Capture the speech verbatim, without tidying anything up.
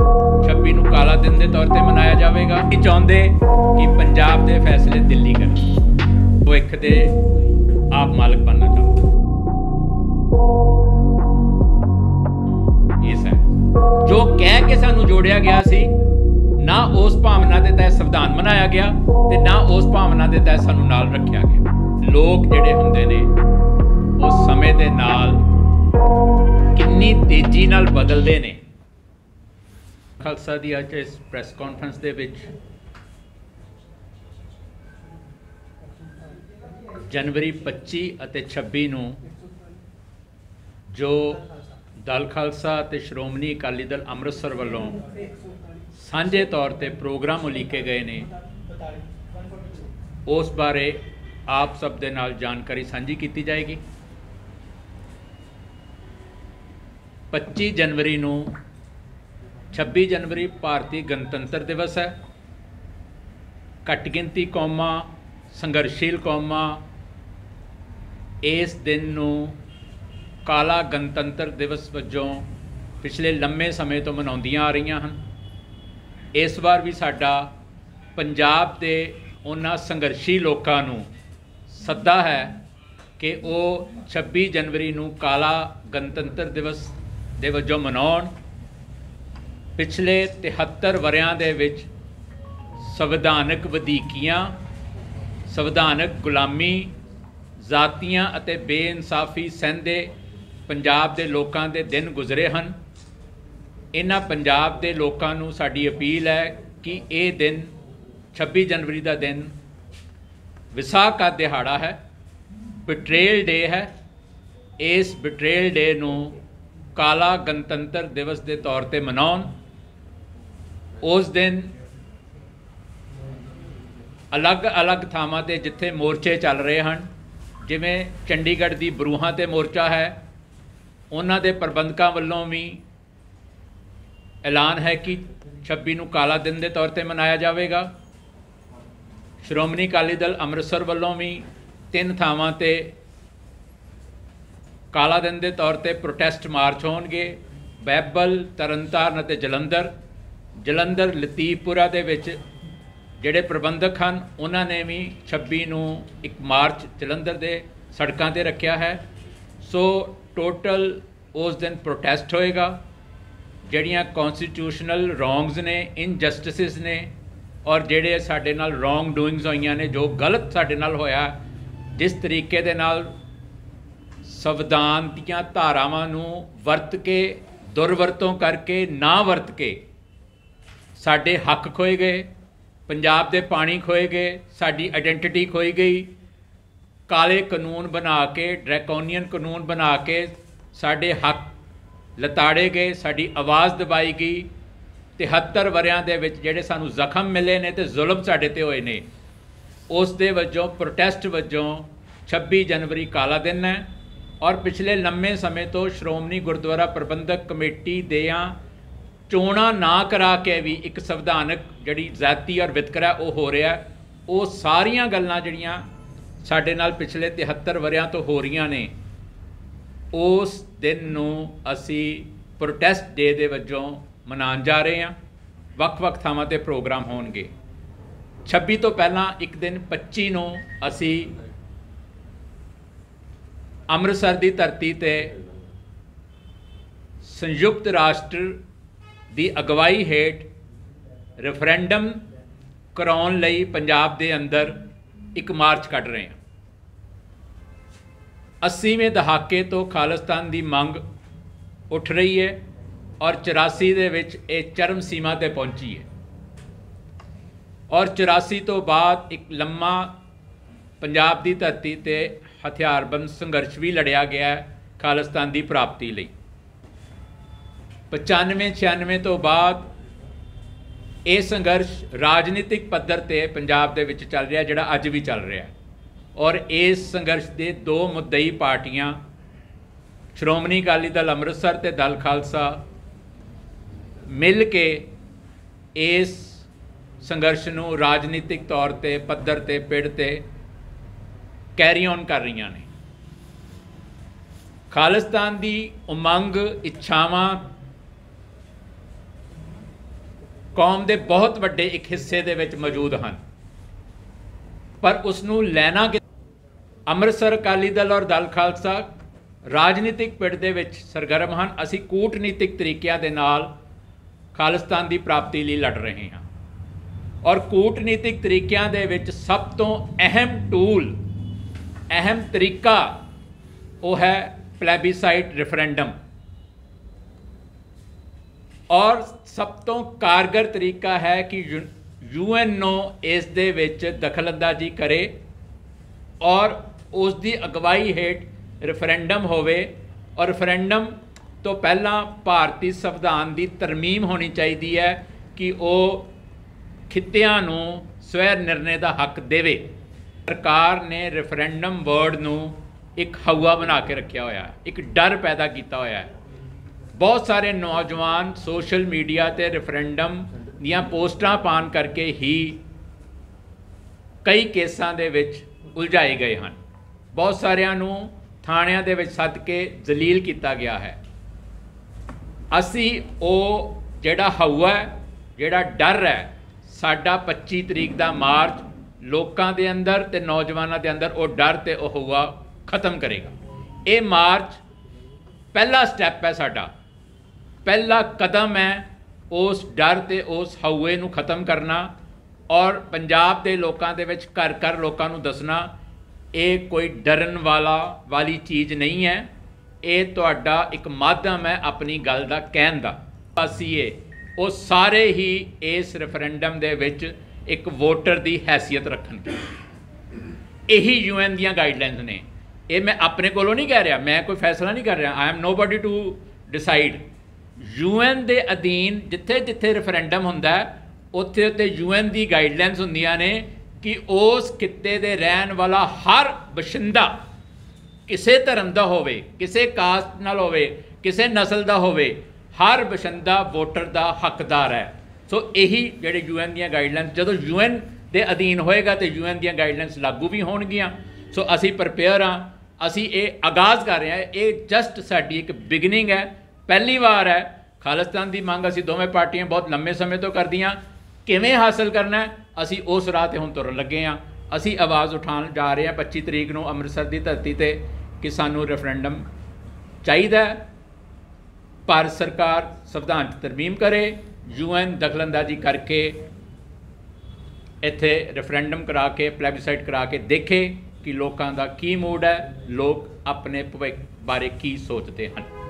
ਹੋਵੇਗੀ। ਛੱਬੀ ਨੂੰ ਕਾਲਾ ਦਿਨ ਦੇ ਤੌਰ ਤੇ ਮਨਾਇਆ ਜਾਵੇਗਾ। ਇਹ ਚਾਹੁੰਦੇ ਕਿ ਪੰਜਾਬ ਦੇ ਫੈਸਲੇ ਦਿੱਲੀ ਕਰਨ। ਉਹ ਇੱਕ ਦੇ ਆਪ ਮਾਲਕ ਬਣਨਾ ਚਾਹੁੰਦੇ। ਇਹ ਸਾ ਜੋ ਕਹਿ ਕੇ ਸਾਨੂੰ ਜੋੜਿਆ ਗਿਆ ਸੀ, ना उस भावना के तहत संविधान बनाया गया ते ना उस भावना के तहत सानू नाल रखिया गया। लोग जिहड़े हुंदे ने उस समय दे नाल कितनी तेजी नाल बदलदे ने। खालसा दी अज इस प्रैस कॉन्फ्रेंस दे विच जनवरी पच्ची अते छब्बी नूं जो दल खालसा ते श्रोमणी अकाली दल अमृतसर वालों सांझे तौर पर प्रोग्राम उलीके गए ने, उस बारे आप सब दे नाल जानकारी सांझी कीती जाएगी। पच्ची जनवरी नूं छब्बी जनवरी भारतीय गणतंत्र दिवस है। घटगिनती कौमां, संघर्षशील कौमां इस दिन नूं काला गणतंत्र दिवस वजों पिछले लंबे समय तो मनाउंदियां आ रहियां हन। इस बार भी साडा पंजाब दे उन्हां संघर्षी लोकां नूं सद्दा है कि वह छब्बी जनवरी नूं काला गणतंत्र दिवस दे वजों मनाउण। पिछले तिहत्तर वरियां दे विच संविधानक वधीकियां, संविधानक गुलामी, जातियां अते बेइंसाफी सहंदे पंजाब दे लोकां दे दिन गुजरे हन। इन्हां पंजाब दे लोकां नूं साडी अपील है कि ये दिन छब्बी जनवरी का दिन विसाख का दिहाड़ा है, बिट्रेल डे है। इस बिट्रेल डे नूं काला गणतंत्र दिवस के तौर पर मनाउण। उस दिन अलग अलग थावां ते जिथे मोर्चे चल रहे हैं, जिवें चंडीगढ़ दी बरूहां ते मोर्चा है, उन्हां दे प्रबंधकां वल्लों भी ऐलान है कि छब्बी नूं काला दिन के तौर पर मनाया जाएगा। श्रोमणी अकाली दल अमृतसर वालों भी तीन थावां ते काला दिन के तौर पर प्रोटेस्ट मार्च होणगे। बैबल, तरनतारन ते जलंधर। जलंधर लतीफपुरा दे विच जिहड़े प्रबंधक हैं उन्हां ने भी छब्बी नूं एक मार्च जलंधर दे सड़कां ते रखिया है। सो टोटल उस दिन प्रोटेस्ट होएगा। ਜਿਹੜੀਆਂ ਕਨਸਟੀਟਿਊਸ਼ਨਲ ਰੋਂਗਸ ਨੇ, ਇਨਜਸਟਿਸਿਸ ਨੇ ਔਰ ਜਿਹੜੇ ਸਾਡੇ ਨਾਲ ਰੋਂਗ ਡੂਇੰਗਸ ਹੋਈਆਂ ਨੇ, ਜੋ ਗਲਤ ਸਾਡੇ ਨਾਲ ਹੋਇਆ, ਜਿਸ ਤਰੀਕੇ ਦੇ ਨਾਲ ਸੰਵਿਧਾਨ ਦੀਆਂ ਧਾਰਾਵਾਂ ਨੂੰ ਵਰਤ ਕੇ, ਦੁਰਵਰਤੋਂ ਕਰਕੇ, ਨਾ ਵਰਤ ਕੇ ਸਾਡੇ ਹੱਕ ਖੋਏ ਗਏ, ਪੰਜਾਬ ਦੇ ਪਾਣੀ ਖੋਏ ਗਏ, ਸਾਡੀ ਆਇਡੈਂਟੀਟੀ ਖੋਈ ਗਈ। ਕਾਲੇ ਕਾਨੂੰਨ ਬਣਾ ਕੇ, ਡਰੈਕੋਨੀਅਨ ਕਾਨੂੰਨ ਬਣਾ ਕੇ ਸਾਡੇ ਹੱਕ लताड़े गए, साड़ी आवाज़ दबाई गई। तिहत्तर वरियां दे विच जेड़े सानू जख्म मिले ने ते जुल्म साडे ते होए ने, उस दे वजों प्रोटेस्ट वजों छब्बी जनवरी काला दिन है। और पिछले लंबे समय तो श्रोमणी गुरुद्वारा प्रबंधक कमेटी देया चोणां ना करा के भी एक संविधानक जिहड़ी जाति और वितकरा वो हो रहा है। वो सारियां गल्लां जिहड़ियां साडे नाल पिछले तिहत्तर वरियां तो हो रहियां ने, उस दिन नूं असी प्रोटेस्ट डे दे वजों मनाउण जा रहे हैं। वख-वख थावां ते प्रोग्राम होणगे। छब्बी तो पहला एक दिन पच्ची नूं असी अमृतसर दी धरती ते संयुक्त राष्ट्र दी अगवाई हेठ रेफरेंडम कराउण लई पंजाब दे अंदर एक मार्च कढ रहे हैं। अस्सीवें दहाके तो खालिस्तान की मंग उठ रही है और चौरासी दे विच एक चरम सीमा ते पहुँची है। और चौरासी तो बाद एक लम्मा पंजाब की धरती ते हथियारबंद संघर्ष भी लड़िया गया है खालिस्तान की प्राप्ति लई। पचानवे छियानवे तो बाद यह संघर्ष राजनीतिक पद्धर ते पंजाब दे विच चल रहा, जिहड़ा अज भी चल रहा है। और इस संघर्ष के दो मुद्दई पार्टियां श्रोमणी अकाली दल अमृतसर ते दल खालसा मिल के इस संघर्ष नूं राजनीतिक तौर ते पद्धर ते पिड़ ते कैरी ऑन कर रही ने। खालिस्तान की उमंग, इच्छावां कौम के बहुत वड्डे एक हिस्से दे विच मौजूद हैं, पर उसनू लैना कि अमृतसर अकाली दल और दल खालसा राजनीतिक पिड़ दे विच सरगर्म हैं। असी कूटनीतिक तरीकों के नाल खालिस्तान की प्राप्ति लिए लड़ रहे हैं और कूटनीतिक तरीकों के विच सब तो अहम टूल अहम तरीका वो है प्लेबिसाइट रेफरेंडम, और सब तो कारगर तरीका है कि यू एन ओ इस दे विच दखलअंदाजी करे और उस दी अगवाई हेठ रेफरेंडम होवे। और रेफरेंडम तो पहला भारतीय संविधान की तरमीम होनी चाहिए है कि वो खित्तियां नूं स्वै निर्णय का हक देवे। सरकार ने रेफरेंडम वर्ड नूं एक हवा बना के रखा होया, एक डर पैदा किया होया। बहुत सारे नौजवान सोशल मीडिया ते रेफरेंडम दियां पोस्टां पान करके ही कई केसां दे विच उलझाए गए हैं। बहुत सारियां नूं थाणियां दे विच सद के जलील किया गया है। असी वो जिहड़ा हवा है, जिहड़ा डर है, साडा पच्ची तरीक का मार्च लोगों के अंदर तो नौजवानों के अंदर वो डर तो वह हुआ खत्म करेगा। ये मार्च पहला स्टैप है, साडा पहला कदम है उस डर तो उस हौए को खत्म करना। और पंजाब के लोगों के घर घर लोगों को दसना ये कोई डरन वाला वाली चीज़ नहीं है, ये तुहाडा एक माध्यम है अपनी गल दा कहन दा। असी वो सारे ही इस रेफरेंडम दे विच एक वोटर दी हैसियत रखणगे। यही यू एन दी गाइडलाइनस ने। ये मैं अपने कोलों नहीं कह रहा, मैं कोई फैसला नहीं कर रहा, I am nobody to decide. U N के अधीन जिथे जिथे रेफरेंडम होंदा उत्थे उत्थे यू एन दी गाइडलाइनस होंदियां ने कि उस खित्ते दे रहन वाला हर बशिंदा किसे धर्म का होवे, किसे कास्ट नाल होवे, किसे नस्ल का होवे, हर बशिंदा वोटर का हकदार है। सो यही जेडे यू एन दी गाइडलाइनस जो यू एन के अधीन होएगा तो यू एन दी गाइडलाइनस लागू भी होणगियां। सो असी प्रिपेयर हाँ, असी ये आगाज़ कर रहे हैं। ये जस्ट साडी एक बिगनिंग है, पहली बार है। खालिस्तान की मंग असी दोवें पार्टियां बहुत लंबे समय तो कर दियां, किवें हासिल करना असी उस राह ते हुण तुरन लगे हाँ। असी आवाज़ उठाण जा रहे हैं पच्ची तरीक नूं अमृतसर की धरती ते कि सानूं रेफरेंडम चाहीदा, भारत सरकार संविधान च तरमीम करे, यू एन दखलअंदाजी करके इत्थे रेफरेंडम करा के प्लेबिसाइट करा के देखे कि लोगों का की मूड है, लोग अपने भविष्य बारे की सोचते हैं।